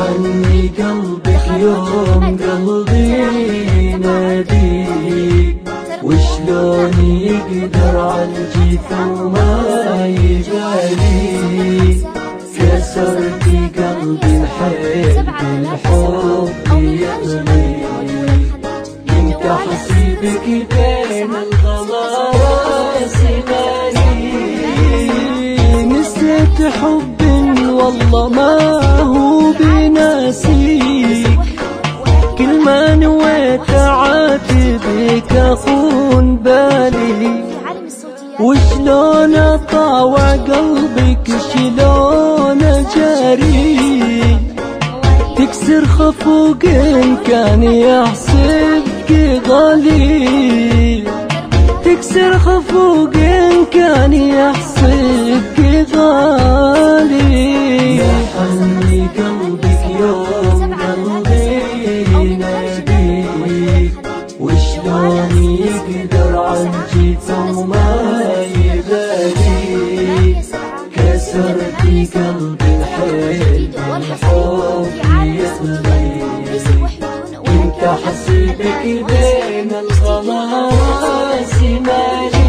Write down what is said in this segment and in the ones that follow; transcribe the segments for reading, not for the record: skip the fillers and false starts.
عني قلبك يوم قلبي يناديك، وشلون يقدر على جيفه وما يباليك؟ كسرتي قلبي الحيل بالحب يغنيك، انت حسيبك بين الغلاس ماليك. نسيت حب والله ما هو بناسيك، كل ما نويت اعاتبك اخون بالي، وشلون اطاوع قلبك شلون اجاريك؟ تكسر خفوق ان كان يحسبك غالي، تكسر خفوق ان كان يحسبك غالي. عني قلبك يوم قلبي يناديك، وشلون يقدر عن جيفه وما يباليك؟ كسرتي قلبي الحيل بالحب يغنيك، انت حسيبك بين الغلاس ماليك.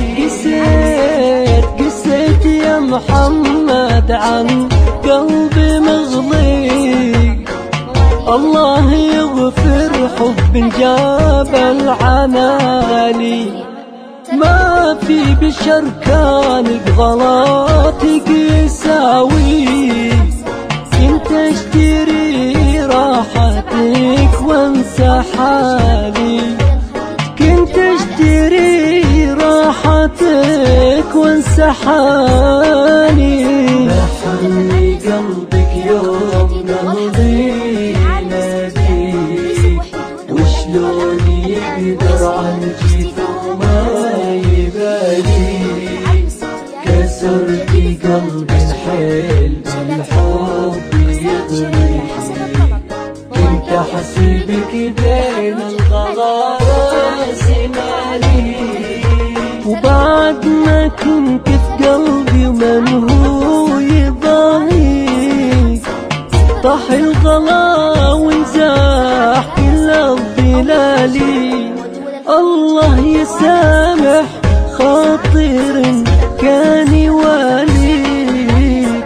قسيت يا محمد عن قلبي مغلي، الله يغفر حب جاب العنالي، ما في بشر كان بغلطك يساوي، انت اشتري راحتك وانسى حالي، كنت اشتري راحتك وانسى حالي. عني قلبك يوم قلبي يناديك، وشلون يقدر عن جيفه ما يباليك؟ كسرتي قلبي الحيل بالحب يغنيك، انت حسيبك بين الغلاس ماليك. وبعد ما كنت في قلبي ومنهوك طاح الغلا وانزاح كل الظلالي، الله يسامح خاطر كان يواليك،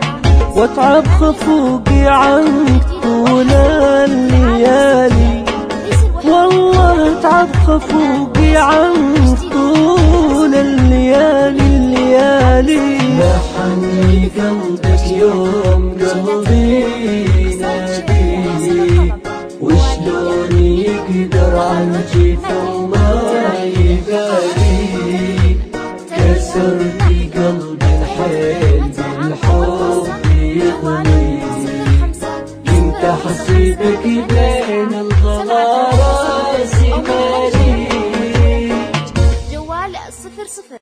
واتعب خفوقي عنك طول الليالي، والله اتعب خفوقي عنك طول الليالي الليالي. عني قلبك يوم قلبي عن جيفه وما يباليك، كسرتي قلبي الحيل بالحب يغنيك، انت حسيبك بين الغلاس ماليك. جوال 00